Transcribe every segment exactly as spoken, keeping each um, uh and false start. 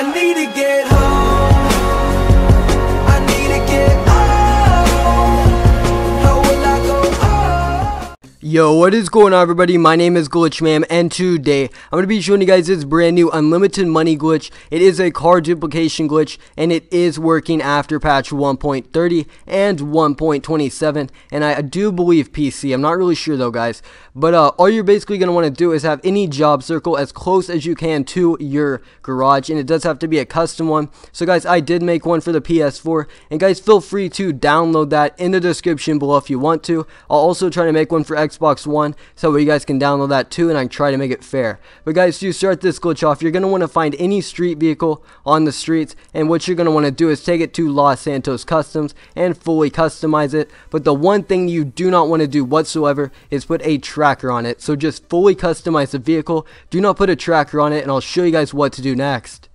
I need to get home. I need to get home. How will I go home? Yo, what is going on, everybody? My name is Glitch Man, and today I'm going to be showing you guys this brand new unlimited money glitch. It is a card duplication glitch, and it is working after patch one point thirty and one point twenty-seven, and I do believe P C. I'm not really sure though, guys. But uh, all you're basically going to want to do is have any job circle as close as you can to your garage. And it does have to be a custom one. So guys, I did make one for the P S four. And guys, feel free to download that in the description below if you want to. I'll also try to make one for Xbox One, so you guys can download that too, and I try to make it fair. But guys, to start this glitch off, you're going to want to find any street vehicle on the streets. And what you're going to want to do is take it to Los Santos Customs and fully customize it. But the one thing you do not want to do whatsoever is put a track on it. So just fully customize the vehicle, do not put a tracker on it, and I'll show you guys what to do next.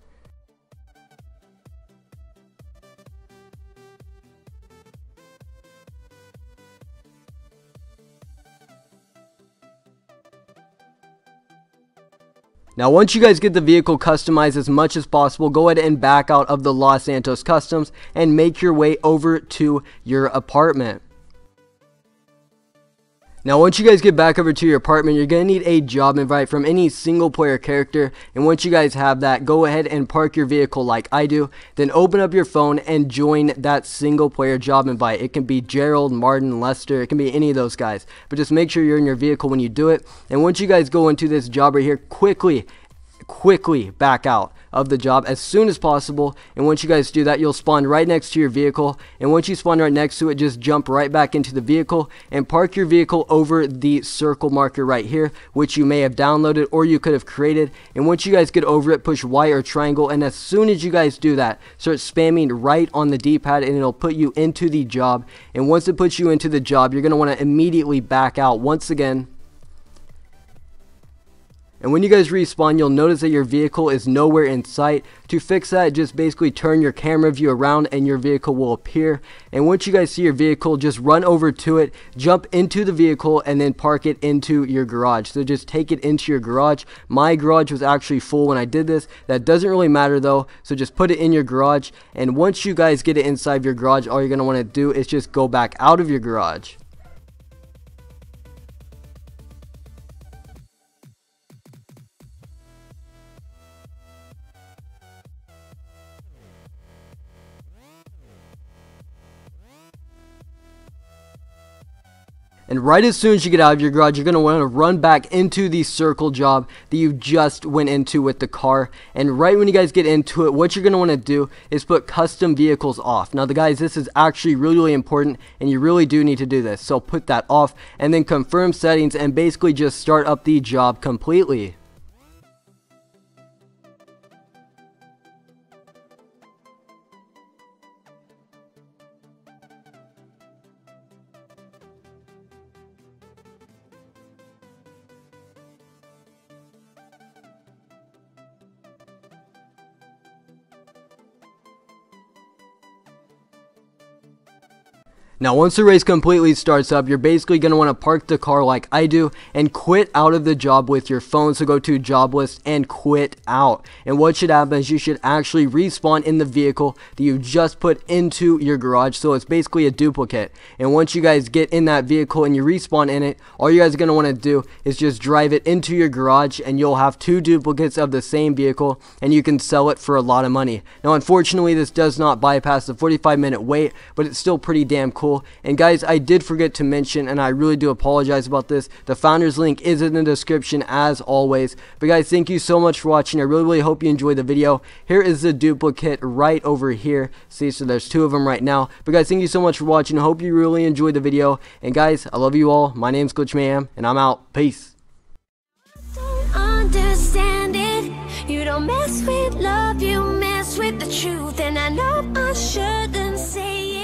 Now, once you guys get the vehicle customized as much as possible, go ahead and back out of the Los Santos Customs and make your way over to your apartment. Now, once you guys get back over to your apartment, you're going to need a job invite from any single player character. And once you guys have that, go ahead and park your vehicle like I do. Then open up your phone and join that single player job invite. It can be Gerald, Martin, Lester. It can be any of those guys. But just make sure you're in your vehicle when you do it. And once you guys go into this job right here, quickly, quickly back out of the job as soon as possible. And once you guys do that, you'll spawn right next to your vehicle, and once you spawn right next to it, just jump right back into the vehicle and park your vehicle over the circle marker right here, which you may have downloaded or you could have created. And once you guys get over it, push Y or triangle, and as soon as you guys do that, start spamming right on the D-pad and it'll put you into the job. And once it puts you into the job, you're going to want to immediately back out once again. And when you guys respawn, you'll notice that your vehicle is nowhere in sight. To fix that, just basically turn your camera view around and your vehicle will appear. And once you guys see your vehicle, just run over to it, jump into the vehicle, and then park it into your garage. So just take it into your garage. My garage was actually full when I did this. That doesn't really matter though, so just put it in your garage. And once you guys get it inside your garage, all you're going to want to do is just go back out of your garage. And right as soon as you get out of your garage, you're going to want to run back into the circle job that you just went into with the car. And right when you guys get into it, what you're going to want to do is put custom vehicles off. Now, the guys, this is actually really, really important, and you really do need to do this. So put that off and then confirm settings and basically just start up the job completely. Now, once the race completely starts up, you're basically going to want to park the car like I do and quit out of the job with your phone. So go to job list and quit out. And what should happen is you should actually respawn in the vehicle that you just put into your garage. So it's basically a duplicate. And once you guys get in that vehicle and you respawn in it, all you guys are going to want to do is just drive it into your garage, and you'll have two duplicates of the same vehicle, and you can sell it for a lot of money. Now, unfortunately, this does not bypass the forty-five minute wait, but it's still pretty damn cool. And guys, I did forget to mention, and I really do apologize about this, the founders link is in the description as always. But guys, thank you so much for watching. I really, really hope you enjoyed the video. Here is the duplicate right over here. See, so there's two of them right now. But guys, thank you so much for watching. I hope you really enjoyed the video. And guys, I love you all. My name's Glitch Man, and I'm out. Peace. Don't understand it. You don't mess with love, you mess with the truth, and I know I shouldn't say it.